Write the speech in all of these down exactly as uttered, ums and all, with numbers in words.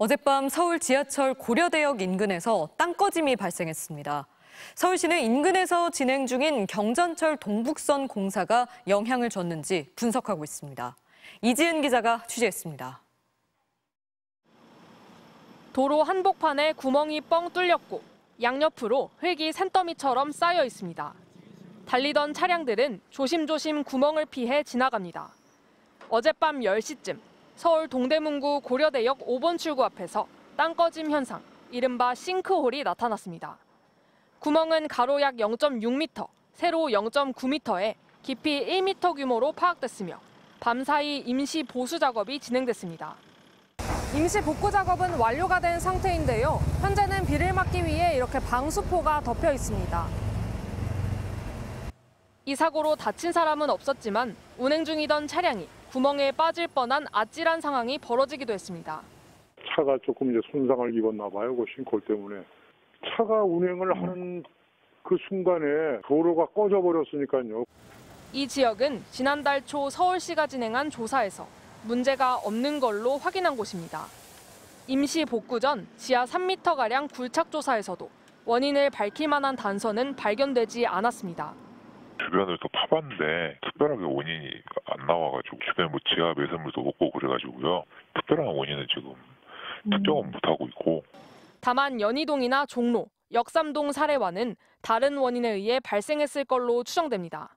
어젯밤 서울 지하철 고려대역 인근에서 땅 꺼짐이 발생했습니다. 서울시는 인근에서 진행 중인 경전철 동북선 공사가 영향을 줬는지 분석하고 있습니다. 이지은 기자가 취재했습니다. 도로 한복판에 구멍이 뻥 뚫렸고 양옆으로 흙이 산더미처럼 쌓여 있습니다. 달리던 차량들은 조심조심 구멍을 피해 지나갑니다. 어젯밤 열 시쯤 서울 동대문구 고려대역 오 번 출구 앞에서 땅 꺼짐 현상, 이른바 싱크홀이 나타났습니다. 구멍은 가로 약 영 점 육 미터, 세로 영 점 구 미터에 깊이 일 미터 규모로 파악됐으며 밤사이 임시 보수 작업이 진행됐습니다. 임시 복구 작업은 완료가 된 상태인데요. 현재는 비를 막기 위해 이렇게 방수포가 덮여 있습니다. 이 사고로 다친 사람은 없었지만 운행 중이던 차량이 구멍에 빠질 뻔한 아찔한 상황이 벌어지기도 했습니다. 차가 조금 이제 손상을 입었나 봐요. 그 싱크홀 때문에. 차가 운행을 하는 그 순간에 도로가 꺼져 버렸으니까요. 이 지역은 지난달 초 서울시가 진행한 조사에서 문제가 없는 걸로 확인한 곳입니다. 임시 복구 전 지하 삼 미터가량 굴착 조사에서도 원인을 밝힐 만한 단서는 발견되지 않았습니다. 주변을 또 파봤는데 특별하게 원인이 안 나와가지고 주변 뭐 지하 매설물도 없고 그래가지고요. 특별한 원인은 지금 특정은 못하고 있고. 다만 연희동이나 종로, 역삼동 사례와는 다른 원인에 의해 발생했을 걸로 추정됩니다.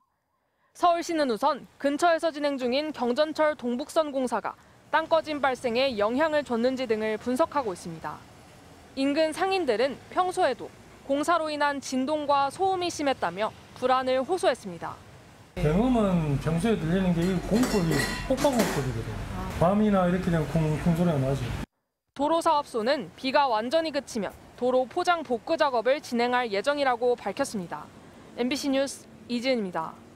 서울시는 우선 근처에서 진행 중인 경전철 동북선 공사가 땅 꺼짐 발생에 영향을 줬는지 등을 분석하고 있습니다. 인근 상인들은 평소에도 공사로 인한 진동과 소음이 심했다며 불안을 호소했습니다. 경험은 평소에 들리는 게 이 공법이 폭발공법이거든요. 밤이나 이렇게 그냥 쿵쿵 소리가 나죠. 도로사업소는 비가 완전히 그치면 도로 포장 복구 작업을 진행할 예정이라고 밝혔습니다. 엠비씨 뉴스 이지은입니다.